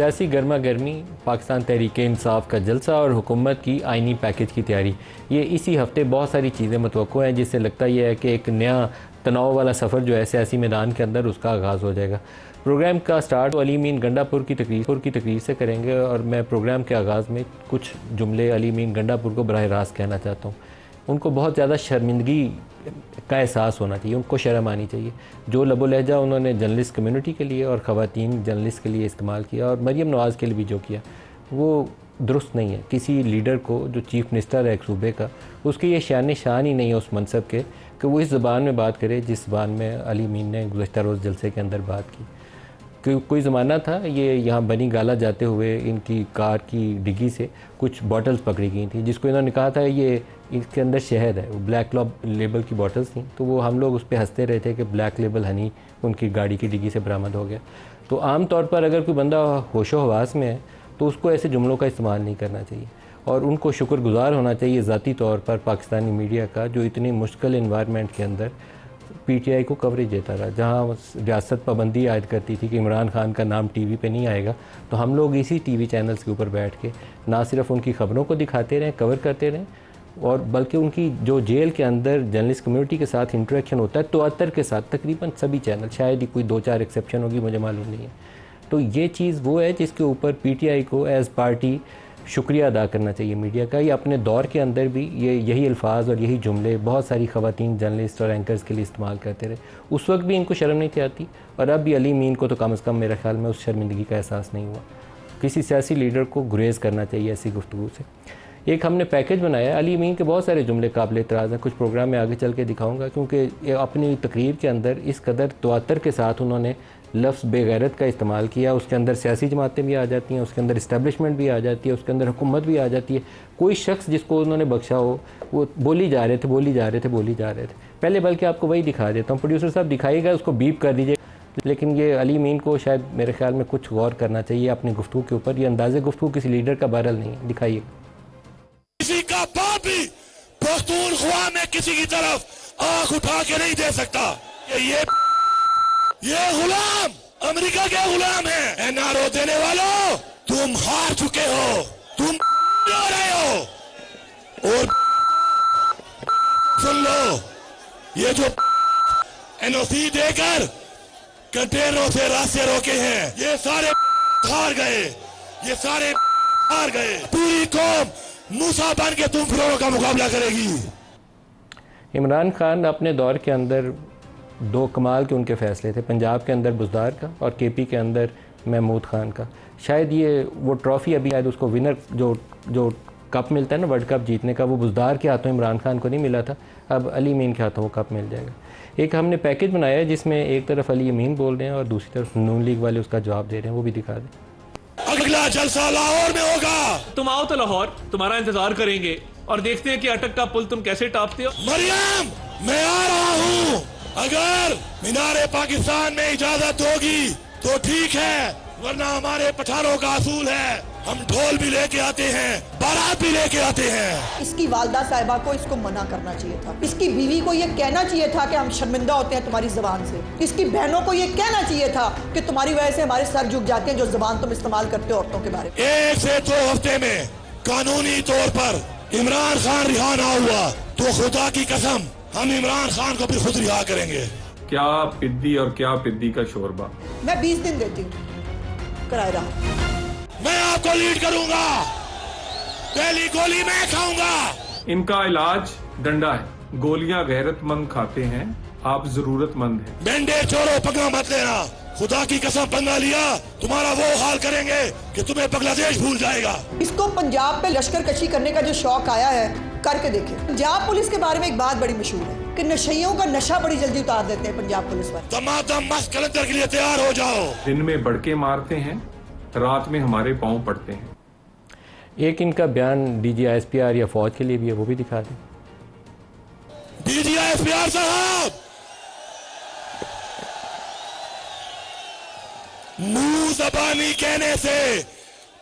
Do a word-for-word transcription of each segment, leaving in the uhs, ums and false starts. सियासी गर्मा गर्मी, पाकिस्तान तहरीक इंसाफ का जलसा और हुकूमत की आइनी पैकेज की तैयारी, ये इसी हफ्ते बहुत सारी चीज़ें मुतवक़्क़ो हैं, जिससे लगता यह है कि एक नया तनाव वाला सफ़र जो है सियासी मैदान के अंदर उसका आगाज़ हो जाएगा। प्रोग्राम का स्टार्ट अली अमीन गंडापुर की तकरीर की तकरीर से करेंगे और मैं प्रोग्राम के आगाज़ में कुछ जुमले अली अमीन गंडापुर को बराह रास्त कहना चाहता हूँ। उनको बहुत ज़्यादा शर्मिंदगी का एहसास होना चाहिए, उनको शर्म आनी चाहिए। जो लबो लहजा उन्होंने जर्नलिस्ट कम्युनिटी के लिए और ख़वातीन जर्नलिस्ट के लिए इस्तेमाल किया और मरीम नवाज़ के लिए भी जो किया वो दुरुस्त नहीं है। किसी लीडर को जो चीफ मिनिस्टर है एक सूबे का, उसके ये शान शान ही नहीं है उस मनसब के कि वो इस ज़बान में बात करे जिस ज़बान में अली मीन ने गुज़श्ता रोज़ जलसे के अंदर बात की। क्यों कोई ज़माना था ये यहाँ बनी गाला जाते हुए इनकी कार की डिगी से कुछ बॉटल्स पकड़ी गई थी, जिसको इन्होंने कहा था ये इसके अंदर शहद है, वो ब्लैक लेबल की बॉटल्स थी। तो वो हम लोग उस पर हंसते रहे थे कि ब्लैक लेबल हनी उनकी गाड़ी की डिगी से बरामद हो गया। तो आम तौर पर अगर कोई बंदा होशो हवास में है तो उसको ऐसे जुमलों का इस्तेमाल नहीं करना चाहिए और उनको शुक्रगुजार होना चाहिए ज़ाती तौर पर पाकिस्तानी मीडिया का, जो इतनी मुश्किल इन्वायरमेंट के अंदर पी टी आई को कवरेज देता रहा। जहाँ रियासत पाबंदी आयद करती थी कि इमरान खान का नाम टी वी पर नहीं आएगा, तो हम लोग इसी टी वी चैनल्स के ऊपर बैठ के ना सिर्फ उनकी ख़बरों को दिखाते रहें, कवर करते रहें, और बल्कि उनकी जो जेल के अंदर जर्नलिस्ट कम्युनिटी के साथ इंटरेक्शन होता है तोअत्तर के साथ तकरीबन सभी चैनल, शायद ही कोई दो चार एक्सेप्शन होगी मुझे मालूम नहीं है। तो ये चीज़ वो है जिसके ऊपर पी टी आई को एज़ पार्टी शुक्रिया अदा करना चाहिए मीडिया का। ये अपने दौर के अंदर भी ये यही अल्फाज और यही जुमले बहुत सारी ख़वातीन जर्नलिस्ट और एंकर्स के लिए इस्तेमाल करते रहे। उस वक्त भी इनको शर्म नहीं आती और अब भी अली मीन को तो कम अज़ कम मेरे ख्याल में उस शर्मिंदगी का एहसास नहीं हुआ। किसी सियासी लीडर को गुरेज करना चाहिए ऐसी गुफ्तगू से। एक हमने पैकेज बनाया, अली मीन के बहुत सारे जुमले काबिले इतराज़ हैं, कुछ प्रोग्राम में आगे चल के दिखाऊँगा, क्योंकि अपनी तकरीर के अंदर इस कदर तवातर के साथ उन्होंने लफ्ज़ बेगैरत का इस्तेमाल किया। उसके अंदर सियासी जमातें भी आ जाती हैं, उसके अंदर इस्टेब्लिशमेंट भी आ जाती है, उसके अंदर हुकूमत भी आ जाती है। कोई शख्स जिसको उन्होंने बख्शा हो वो बोली जा रहे थे बोली जा रहे थे बोली जा रहे थे पहले, बल्कि आपको वही दिखा देता हूँ, प्रोड्यूसर साहब दिखाइएगा, उसको बीप कर दीजिए। लेकिन ये अली मीन को शायद मेरे ख्याल में कुछ गौर करना चाहिए अपनी गुफ्तगू के ऊपर। ये अंदाज़े गुफ्तगू किसी लीडर का बहरहाल नहीं है। दिखाइए किसी का बाप भी पख्तूनख्वा में किसी की तरफ आँख उठा के नहीं दे सकता। ये ये गुलाम अमेरिका के गुलाम है। एनआरओ देने वालों तुम हार चुके हो, तुम रो रहे हो। और सुन लो, ये जो एनओसी देकर कंटेनरों से रास्ते रोके हैं, ये सारे हार गए, ये सारे हार गए। पूरी कौम मूसा बन के तुम फिरौन का मुकाबला करेगी। इमरान खान अपने दौर के अंदर दो कमाल के उनके फ़ैसले थे, पंजाब के अंदर बुजदार का और केपी के अंदर महमूद खान का। शायद ये वो ट्रॉफ़ी अभी शायद उसको विनर जो जो कप मिलता है ना वर्ल्ड कप जीतने का, वो बुजदार के हाथों इमरान खान को नहीं मिला था, अब अली अमीन के हाथों वो कप मिल जाएगा। एक हमने पैकेज बनाया है जिसमें एक तरफ अली अमीन बोल रहे हैं और दूसरी तरफ नून लीग वाले उसका जवाब दे रहे हैं, वो भी दिखा दें। अगला जलसा लाहौर में होगा, तुम आओ तो लाहौर, तुम्हारा इंतजार करेंगे और देखते हैं कि अटक का पुल तुम कैसे टापते हो। मरियम, मैं आ रहा हूँ, अगर मीनारे पाकिस्तान में इजाजत होगी तो ठीक है, वरना हमारे पठानों का असूल है, हम ढोल भी लेके आते हैं, बारात भी लेके आते हैं। इसकी वालदा साहिबा को इसको मना करना चाहिए था, इसकी बीवी को ये कहना चाहिए था कि हम शर्मिंदा होते हैं तुम्हारी जबान से, इसकी बहनों को ये कहना चाहिए था कि तुम्हारी वजह से हमारे सर झुक जाते हैं जो जबान तुम इस्तेमाल करते हो औरतों के बारे में। एक से दो हफ्ते में कानूनी तौर पर इमरान खान रिहा ना हुआ तो खुदा की कसम हम इमरान खान को भी खुद रिहा करेंगे। क्या पिद्दी और क्या पिद्दी का शोरबा। मैं बीस दिन देती हूँ कराए रहा, मैं आपको लीड करूँगा, पहली गोली मैं खाऊंगा। इनका इलाज डंडा है, गोलियाँ गैरतमंद खाते हैं, आप जरूरतमंद हैं। डंडे छोड़ो, पंगा मत लेना, खुदा की कसम पंगा लिया तुम्हारा वो हाल करेंगे कि तुम्हें बांग्लादेश भूल जाएगा। इसको पंजाब में लश्कर कशी करने का जो शौक आया है करके देखे। पंजाब पुलिस के बारे में एक बात बड़ी मशहूर है कि नशइयों का नशा बड़ी जल्दी उतार देते हैं पंजाब पुलिस पर। दमादम मस्त कलंदर के लिए तैयार हो जाओ। दिन में बड़के मारते हैं, रात में हमारे पाँव पड़ते हैं। एक इनका बयान D G I S P R या फौज के लिए भी है, वो भी दिखा दें। D G I S P R साहब, मुंह जबानी कहने से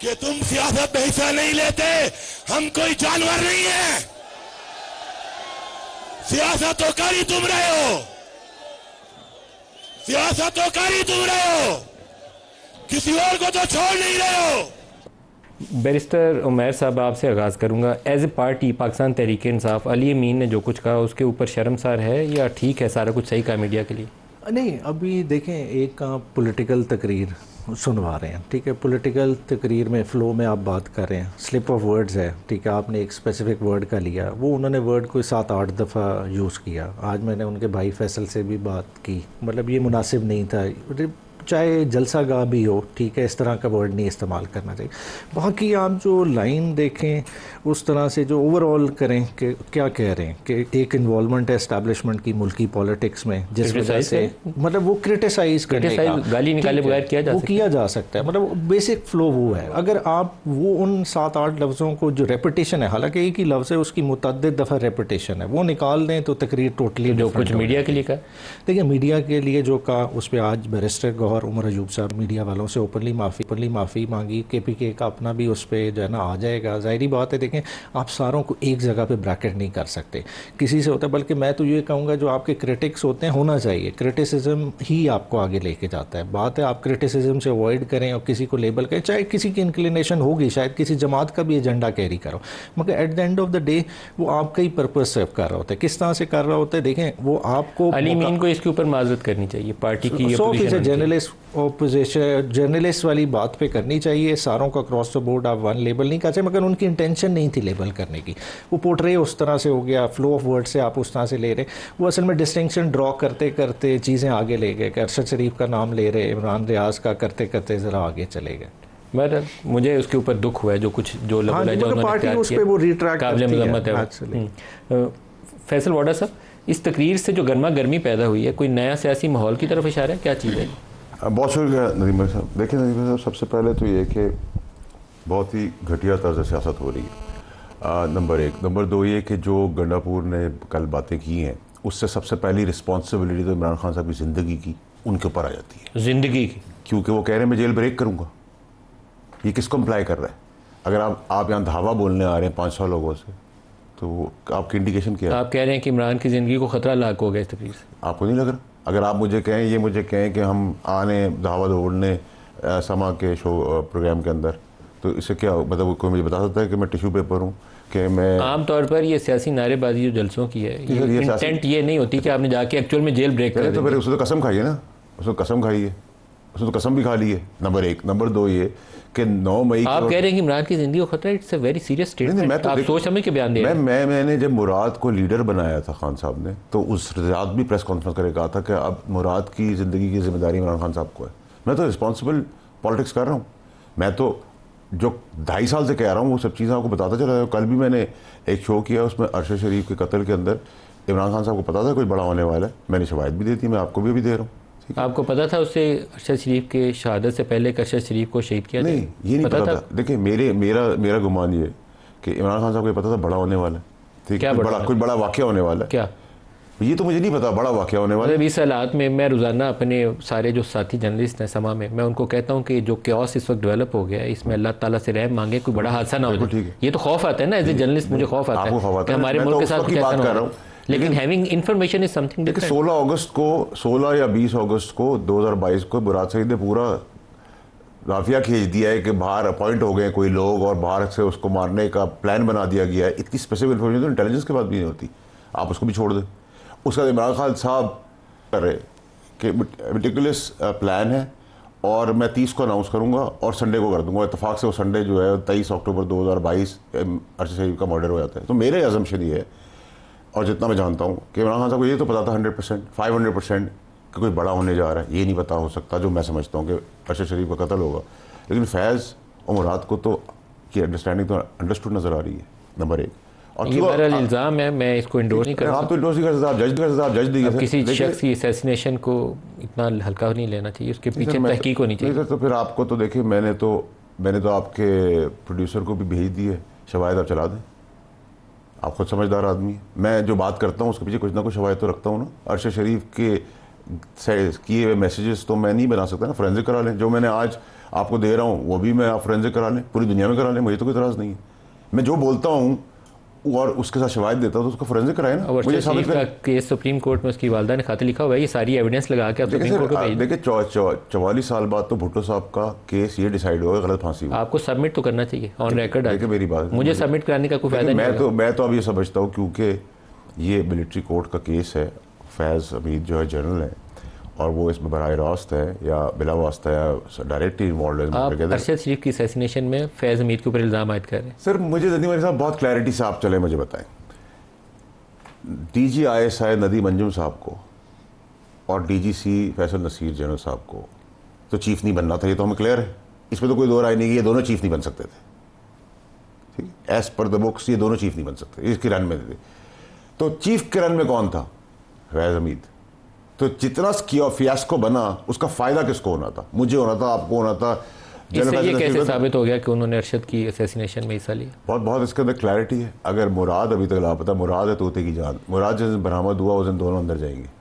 कि तुम सियासत में हिस्सा नहीं लेते, हम कोई जानवर नहीं है। सियासत तो कर ही तुम रहे हो, सियासत तो कर ही तुम रहे हो। किसी और को तो छोड़ नहीं रहे हो। बैरिस्टर उमर साहब, आपसे आगाज़ करूँगा। As a party Pakistan Tehreek Insaf, Ali Amin ने जो कुछ कहा उसके ऊपर शर्मसार है या ठीक है, सारा कुछ सही कहा मीडिया के लिए? नहीं, अभी देखें, एक पॉलिटिकल तकरीर सुनवा रहे हैं, ठीक है। पॉलिटिकल तकरीर में फ़्लो में आप बात कर रहे हैं, स्लिप ऑफ वर्ड्स है, ठीक है। आपने एक स्पेसिफिक वर्ड का लिया, वो उन्होंने वर्ड कोई सात आठ दफ़ा यूज़ किया। आज मैंने उनके भाई फैसल से भी बात की, मतलब ये मुनासिब नहीं था, चाहे जलसा गाह भी हो, ठीक है, इस तरह का वर्ड नहीं इस्तेमाल करना चाहिए। बाकी आप जो लाइन देखें उस तरह से जो ओवरऑल करें कि क्या कह रहे हैं कि एक इन्वॉल्वमेंट है इस्टेब्लिशमेंट की मुल्की पॉलिटिक्स में, जिस वजह से मतलब वो क्रिटिसाइज़ करने का, गाली निकाले बगैर किया जा वो किया जा सकता है, मतलब बेसिक फ़्लो वो है। अगर आप वो उन सात आठ लफ्ज़ों को जो रेपिटेशन है, हालाँकि एक ही लफ्ज़ है, उसकी मुतअद्दिद दफ़ा रेपिटेशन है, वो निकाल दें तो तकरीर टोटली जो कुछ मीडिया के लिए कहा। देखिए, मीडिया के लिए जो कहा उस पर आज बैरिस्टर गौहर और उमर अयूब साहब मीडिया वालों से ओपनली माफ़ी ओपनली माफ़ी मांगी। के पी के का अपना भी उस पर जो है ना आ जाएगा। ज़ाहिरी बात है, देखें, आप सारों को एक जगह पे ब्रैकेट नहीं कर सकते, किसी से होता है। बल्कि मैं तो ये कहूँगा जो आपके क्रिटिक्स होते हैं, होना चाहिए क्रिटिसिज्म ही आपको आगे लेके जाता है। बात है, आप क्रिटिसिज्म से अवॉइड करें और किसी को लेबल करें, चाहे किसी की इंक्लिनेशन होगी, शायद किसी जमात का भी एजेंडा कैरी करो, मगर at the end of the day वो आपका ही पर्पज सर्व कर रहा होता है। किस तरह से कर रहा होता है, देखें, वो आपको अली अमीन को इसके ऊपर माजरत करनी चाहिए, पार्टी की सौ फीसद जर्नलिस्ट ओपोजिशन जर्नलिस्ट वाली बात पे करनी चाहिए। सारों का क्रॉस द बोर्ड आप वन लेबल नहीं करते, मगर उनकी इंटेंशन नहीं थी लेबल करने की, वो पोर्ट्रे उस तरह से हो गया, फ्लो ऑफ वर्ड से आप उस तरह से ले रहे, वो असल में डिस्टिंक्शन ड्रॉ करते करते चीज़ें आगे ले गए, अरशद शरीफ का नाम ले रहे, इमरान रियाज का करते करते ज़रा आगे चले गए। मैं मुझे उसके ऊपर दुख हुआ है जो कुछ जो लोग। फैसल वाडा साहब, इस तकरीर से जो गर्मा गर्मी पैदा हुई है, कोई नया सियासी माहौल की तरफ इशारा है, क्या चीज़ है? बहुत शुक्रिया नदीम भाई साहब। देखिए नदीम भाई साहब, सबसे पहले तो ये कि बहुत ही घटिया तर्ज सियासत हो रही है, नंबर एक। नंबर दो ये कि जो गंडापुर ने कल बातें की हैं, उससे सबसे पहली रिस्पॉन्सिबिलिटी तो इमरान खान साहब की ज़िंदगी की उनके ऊपर आ जाती है, ज़िंदगी की, क्योंकि वो कह रहे हैं मैं जेल ब्रेक करूँगा। ये किसको इम्प्लाई कर रहा है? अगर आप आप यहाँ धावा बोलने आ रहे हैं पाँच सौ लोगों से, तो आपकी इंडिकेशन क्या है? आप कह रहे हैं कि इमरान की ज़िंदगी को ख़तरा लाक हो गया इस तकरीर से, आपको नहीं लग रहा? अगर आप मुझे कहें, ये मुझे कहें कि हम आने धावा दौड़ने समा के शो प्रोग्राम के अंदर, तो इससे क्या हो? मतलब कोई मुझे बता सकता है कि मैं टिश्यू पेपर हूँ कि मैं? आम तौर पर ये सियासी नारेबाजी जो जलसों की है, ये इंटेंट ये नहीं होती कि आपने जाके एक्चुअल में जेल ब्रेक करें। तो फिर उसने तो कसम खाई है ना, उसने कसम खाई है, उसने तो कसम भी खा ली है, नंबर एक। नंबर दो ये कि नौ मई आप कह रहे हैं कि इमरान की ज़िंदगी को खतरा, it's a very serious statement. आप सोच समझ के बयान दे रहे हैं। मैं मैंने जब मुराद को लीडर बनाया था खान साहब ने, तो उस रात भी प्रेस कॉन्फ्रेंस करके कहा था कि अब मुराद की ज़िंदगी की जिम्मेदारी इमरान खान साहब को है। मैं तो रिस्पॉन्सिबल पॉलिटिक्स कर रहा हूँ, मैं तो जो ढाई साल से कह रहा हूँ वो सब चीज़ें आपको बताता चला। कल भी मैंने एक शो किया, उसमें अरशद शरीफ के कत्ल के अंदर इमरान खान साहब को पता था कुछ बड़ा होने वाला है, मैंने शवायद भी दी थी, मैं आपको भी अभी दे रहा हूँ। आपको पता था उससे अरशद शरीफ के शहादत से पहले अरशद शरीफ को शहीद किया? नहीं, ये नहीं पता, पता था, था। देखिए मेरे मेरा मेरा गुमान ये कि इमरान खान साहब को पता था बड़ा होने वाला, ठीक है, बड़ा कुछ बड़ा वाक़या होने वाला है। क्या? ये तो मुझे नहीं पता बड़ा वाक़या होने वाला है। इस हालात में मैं रोज़ाना अपने सारे जो साथी जर्नलिस्ट हैं समा में, मैं उनको कहता हूँ कि जो क्योस इस वक्त डेवलप हो गया है, इसमें अल्लाह ताला से रहम मांगे, कोई बड़ा हादसा ना हो जाए। ये तो खौफ आता है ना, एज ए जर्नलिस्ट मुझे खौफ आता है कि हमारे मुल्क के साथ क्या कर रहा हूँ। लेकिन having information is something different. सोलह अगस्त को, सोलह या बीस अगस्त को दो हज़ार बाईस को मुराद सईद ने पूरा राफिया खींच दिया है कि बाहर अपॉइंट हो गए कोई लोग और बाहर से उसको मारने का प्लान बना दिया गया है। इतनी स्पेसिफिक इन्फॉर्मेशन तो इंटेलिजेंस के बाद भी नहीं होती, आप उसको भी छोड़ दें। उसके बाद इमरान खान साहब कर रहे कि मेटिकुलस प्लान है और मैं तीस को अनाउंस करूँगा और संडे को कर दूँगा। इतफाक़ से वो संडे जो है तेईस अक्टूबर दो हज़ार बाईस अरशद शरीफ का मर्डर हो जाता है। तो मेरा अजम्पशन ये है, और जितना मैं जानता हूँ, कि इमरान खान साहब को ये तो पता था hundred percent five hundred percent कि कोई बड़ा होने जा रहा है। ये नहीं पता हो सकता जो मैं समझता हूँ कि अरशद शरीफ का कत्ल होगा, लेकिन फैज़ और मुराद को तो की अंडरस्टैंडिंग तो अंडरस्टूड नज़र आ रही है, नंबर एक। और ये मेरा इल्ज़ाम है, मैं इसको इंडोर्स नहीं कर रहा। आप तो इंडोर्स नहीं कर सकते, आप जज कर सकते, आप जज दीजिए। किसी शख्स की असैसिनेशन को इतना हल्का नहीं लेना चाहिए, उसके पीछे तहकीक होनी चाहिए। तो फिर आपको तो देखिए, मैंने तो मैंने तो आपके प्रोड्यूसर को भी भेज दिए शवायद, आप चला दें, आप खुद समझदार आदमी है। मैं जो बात करता हूँ उसके पीछे कुछ ना कुछ शवायद तो रखता हूँ ना। अरशद शरीफ के किए हुए मैसेजेस तो मैं नहीं बना सकता ना, फोरेंसिक करा लें। जो मैंने आज आपको दे रहा हूँ वो भी मैं आप फोरेंसिक करा लें, पूरी दुनिया में करा लें, मुझे तो कोई इतराज़ नहीं है। मैं जो बोलता हूँ और उसके साथ शवाहिद देता तो उसको फोरेंसिक कराए ना। मुझे साबित कर केस सुप्रीम कोर्ट में उसकी वालदा ने खाते लिखा हुआ है, ये सारी एविडेंस लगा के आप सुप्रीम कोर्ट को भेज दें। देखिए चौवालीस साल बाद तो भुट्टो साहब का केस ये डिसाइड होगा गलत फांसी हुई, आपको सबमिट तो करना चाहिए ऑन रिकॉर्ड। मेरी बात, मुझे सबमिट कराने का कोई फायदा नहीं। मैं तो मैं तो अब ये समझता हूँ क्योंकि ये मिलिट्री कोर्ट का केस है, फैज़ हमीद जो है जनरल है और वो इसमें बराह रास्त है या बिला वास्ता या डायरेक्टली इन्वॉल्व है। अरशद शरीफ की असैसिनेशन में फैज़ हमीद के ऊपर इल्ज़ाम आयद कर रहे हैं। सर मुझे नदीम अली साहब बहुत क्लैरिटी से आप चले मुझे बताएं, D G I S I Nadeem Anjum साहब को और D G C Faisal Naseer general साहब को तो चीफ नहीं बनना था, ये तो हमें क्लियर है, इसमें तो कोई दो राय नहीं कि ये दोनों चीफ नहीं बन सकते थे, ठीक है, एज पर द बुक्स ये दोनों चीफ नहीं बन सकते, इसकी रन में थे। तो चीफ के रन में कौन था? फैज़ हमीद। तो जितना फियास्को बना उसका फायदा किसको होना था? मुझे होना था, आपको होना था। इससे ये कैसे साबित हो गया कि उन्होंने अरशद की असैसिनेशन में हिस्सा लिया? बहुत बहुत इसके अंदर क्लैरिटी है। अगर मुराद अभी तक लापता, मुराद है तोते की जान, मुराद जिस दिन बरामद हुआ उस दिन दोनों अंदर जाएंगे।